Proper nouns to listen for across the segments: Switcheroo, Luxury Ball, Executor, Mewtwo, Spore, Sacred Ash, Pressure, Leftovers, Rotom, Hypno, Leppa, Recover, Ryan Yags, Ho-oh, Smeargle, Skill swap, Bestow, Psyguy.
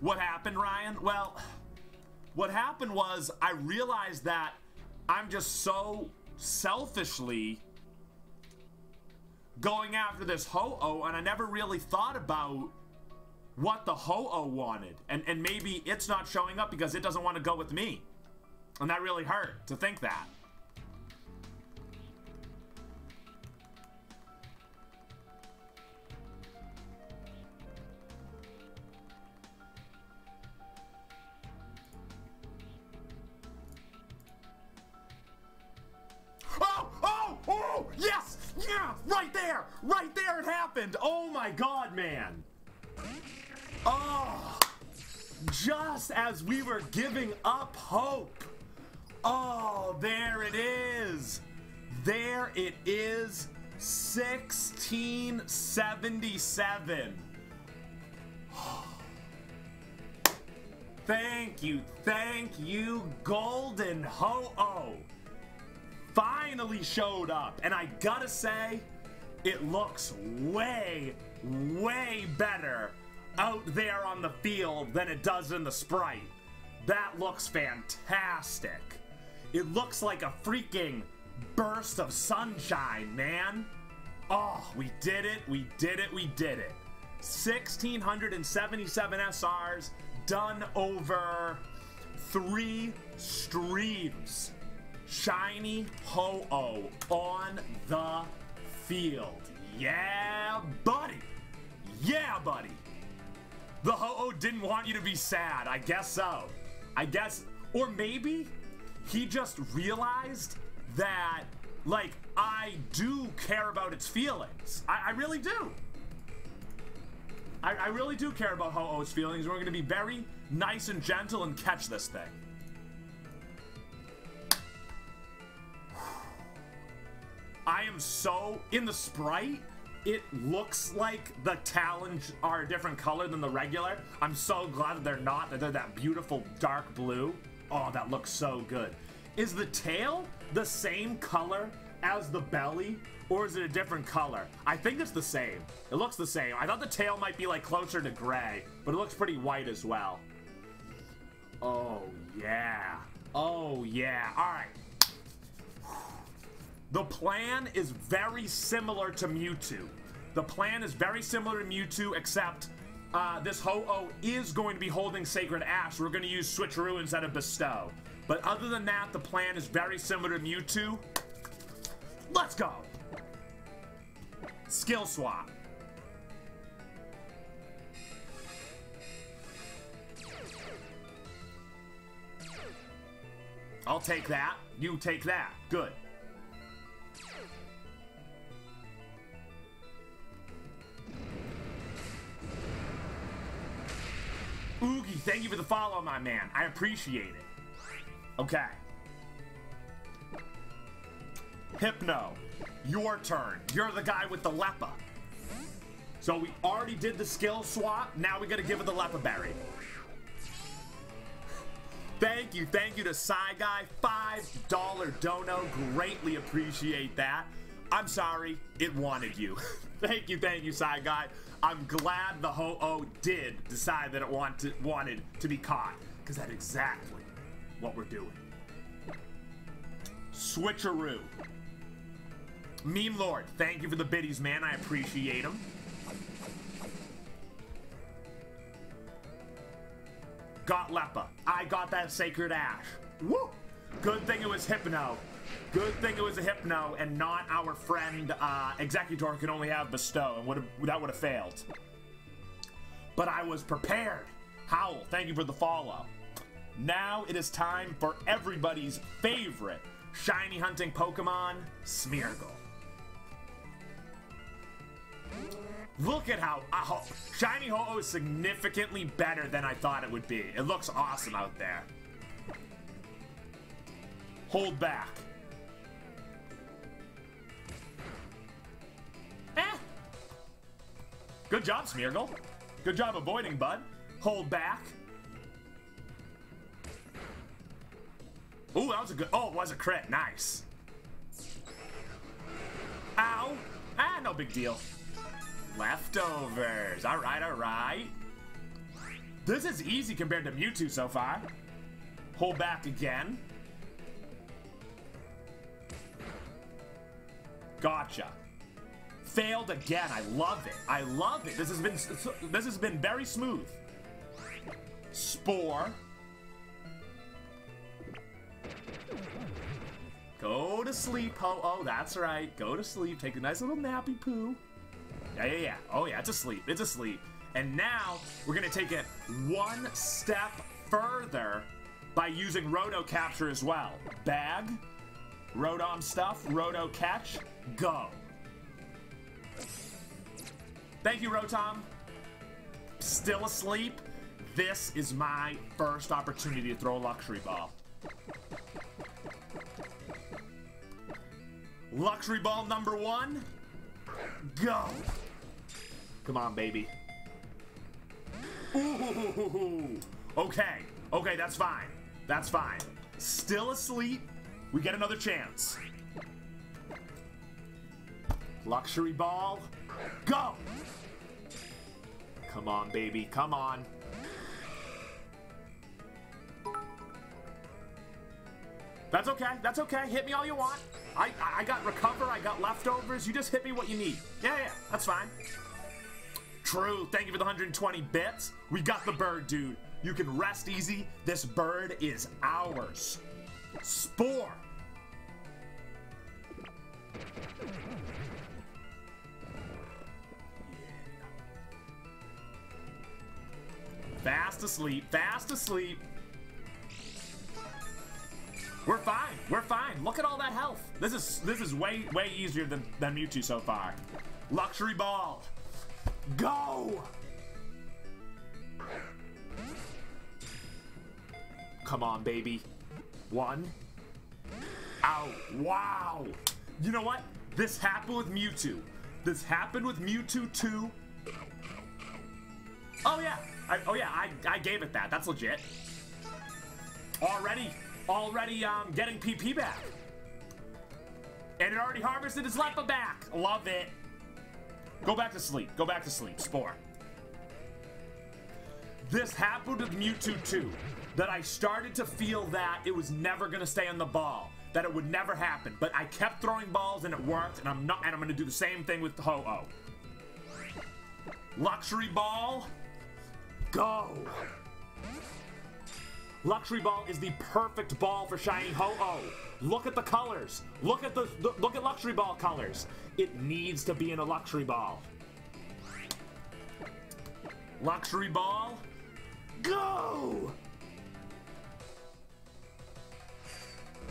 What happened, Ryan? Well, what happened was I realized that I'm just so selfishly going after this Ho-oh, and I never really thought about what the Ho-oh wanted. And maybe it's not showing up because it doesn't want to go with me. And that really hurt to think that. Yes! Yeah! Right there! Right there it happened! Oh my god, man! Oh! Just as we were giving up hope! Oh, there it is! There it is! 1677! Thank you, Golden Ho-oh! Finally showed up, and I gotta say, it looks way, way better out there on the field than it does in the sprite. That looks fantastic. It looks like a freaking burst of sunshine, man. Oh, we did it, we did it, we did it. 1,677 SRs done over 3 streams. Shiny Ho-oh on the field. Yeah, buddy. Yeah, buddy. The Ho-oh didn't want you to be sad. I guess so. I guess, or maybe he just realized that, like, I do care about its feelings. I really do. I really do care about Ho-oh's feelings. We're going to be very nice and gentle and catch this thing. I am so, in the sprite, it looks like the talons are a different color than the regular. I'm so glad that they're not, that they're that beautiful dark blue. Oh, that looks so good. Is the tail the same color as the belly, or is it a different color? I think it's the same. It looks the same. I thought the tail might be like closer to gray, but it looks pretty white as well. Oh, yeah. Oh, yeah. All right. The plan is very similar to Mewtwo. The plan is very similar to Mewtwo, except this Ho-oh is going to be holding Sacred Ash. We're going to use Switcheroo instead of Bestow. But other than that, the plan is very similar to Mewtwo. Let's go! Skill swap. I'll take that. You take that. Good. Oogie, thank you for the follow, my man. I appreciate it. Okay. Hypno, your turn. You're the guy with the Leppa. So we already did the skill swap. Now we gotta give it the Leppa berry. Thank you to Psyguy. $5 dono. Greatly appreciate that. I'm sorry, it wanted you. Thank you, Psyguy. I'm glad the Ho-oh did decide that it wanted to be caught, because that's exactly what we're doing. Switcheroo. Meme Lord, thank you for the biddies, man. I appreciate them. Got Leppa. I got that Sacred Ash. Woo! Good thing it was Hypno. Good thing it was a Hypno and not our friend Executor could only have Bestow, and that would have failed. But I was prepared. Howl, thank you for the follow. Now it is time for everybody's favorite shiny hunting Pokemon, Smeargle. Look at how shiny Ho-oh is significantly better than I thought it would be. It looks awesome out there. Hold back. Good job, Smeargle. Good job avoiding, bud. Hold back. Ooh, that was a good... Oh, it was a crit. Nice. Ow. Ah, no big deal. Leftovers. All right. This is easy compared to Mewtwo so far. Pull back again. Gotcha. Failed again. I love it. I love it. This has been very smooth. Spore. Go to sleep, Ho-oh. That's right. Go to sleep. Take a nice little nappy poo. Yeah. Oh, yeah. It's asleep. It's asleep. And now we're going to take it one step further by using Roto Capture as well. Bag, Rotom stuff, Roto catch, go. Thank you, Rotom. Still asleep. This is my first opportunity to throw a Luxury Ball. Luxury Ball number one. Go. Come on, baby. Ooh. Okay. Okay, that's fine. That's fine. Still asleep. We get another chance. Luxury Ball. Go. Come on, baby. Come on. That's okay. That's okay. Hit me all you want. I got Recover. I got Leftovers. You just hit me what you need. Yeah. That's fine. True. Thank you for the 120 bits. We got the bird, dude. You can rest easy. This bird is ours. Spore. Fast asleep. Fast asleep. We're fine. We're fine. Look at all that health. This is way easier than Mewtwo so far. Luxury Ball. Go. Come on, baby. One. Ow. Wow. You know what? This happened with Mewtwo. This happened with Mewtwo 2. Oh, yeah. I gave it that. That's legit. Already getting PP back. And it already harvested its Leppa back. Love it. Go back to sleep. Go back to sleep. Spore. This happened with Mewtwo 2. That I started to feel that it was never gonna stay on the ball, that it would never happen. But I kept throwing balls and it worked, and I'm gonna do the same thing with Ho-oh. Luxury Ball, go. Luxury Ball is the perfect ball for shiny Ho-oh. Look at the colors. Look at Luxury Ball colors. It needs to be in a Luxury Ball. Luxury Ball, go.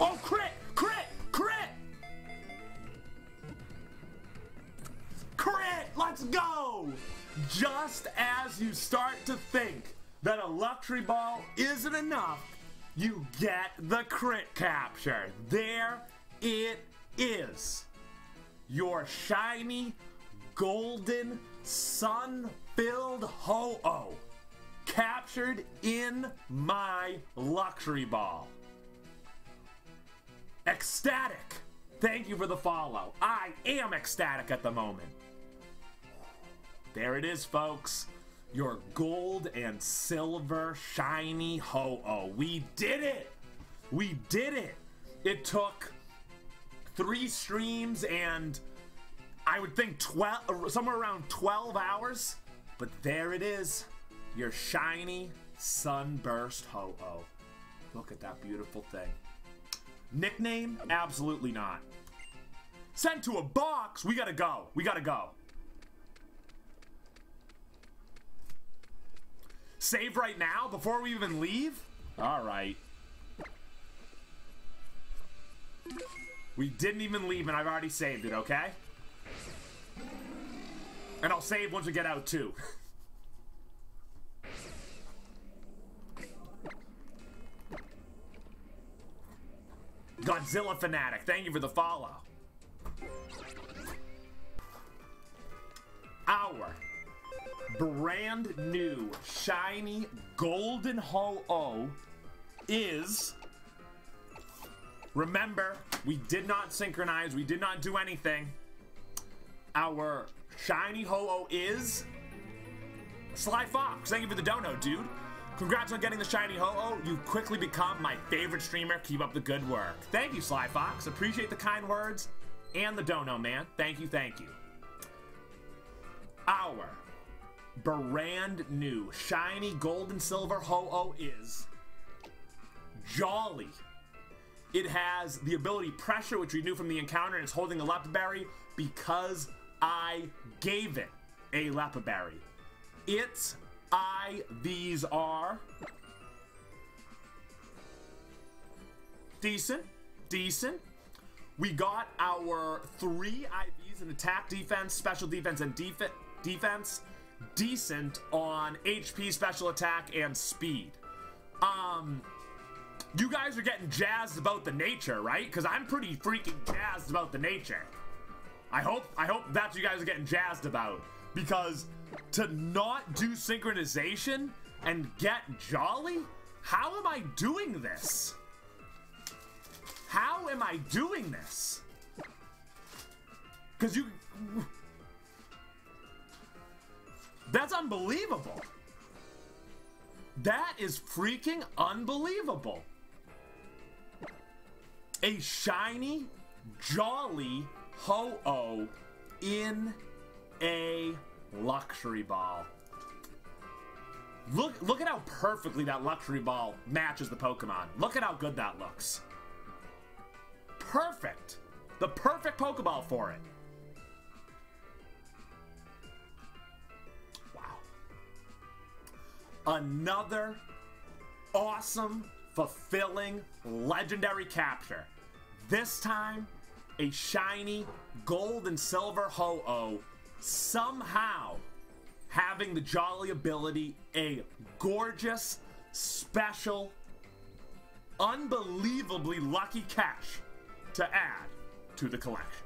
Oh, crit! Crit, let's go! Just as you start to think that a Luxury Ball isn't enough, you get the crit capture. There it is. Your shiny, golden, sun-filled Ho-oh, captured in my Luxury Ball. Ecstatic! Thank you for the follow. I am ecstatic at the moment. There it is, folks. Your gold and silver shiny Ho-oh. We did it! We did it! It took 3 streams and I would think 12, somewhere around 12 hours. But there it is. Your shiny sunburst Ho-oh. Look at that beautiful thing. Nickname? Absolutely not. Sent to a box? We gotta go. We gotta go. Save right now before we even leave? Alright. We didn't even leave and I've already saved it, okay? And I'll save once we get out too. Godzilla Fanatic, thank you for the follow. Our brand new shiny golden Ho-oh is, remember, we did not synchronize, we did not do anything. Our shiny Ho-oh is Sly Fox, thank you for the dono, dude. Congrats on getting the shiny Ho-oh. You've quickly become my favorite streamer. Keep up the good work. Thank you, Sly Fox. Appreciate the kind words and the dono, man. Thank you, thank you. Our brand new shiny gold and silver Ho-oh is jolly. It has the ability Pressure, which we knew from the encounter, and it's holding a Leppa berry because I gave it a Leppa berry. Its these are decent. We got our 3 IVs in attack, defense, special defense, and defense. Decent on HP, special attack, and speed. You guys are getting jazzed about the nature, right? Because I'm pretty freaking jazzed about the nature. I hope that's what you guys are getting jazzed about. Because to not do synchronization and get jolly? How am I doing this? How am I doing this? Because you... That's unbelievable. That is freaking unbelievable. A shiny, jolly Ho-oh in a Luxury Ball. Look at how perfectly that Luxury Ball matches the Pokemon. Look at how good that looks. Perfect. The perfect Pokeball for it. Wow. Another awesome, fulfilling, legendary capture. This time, a shiny gold and silver Ho-oh somehow having the jolly ability, a gorgeous, special, unbelievably lucky catch to add to the collection.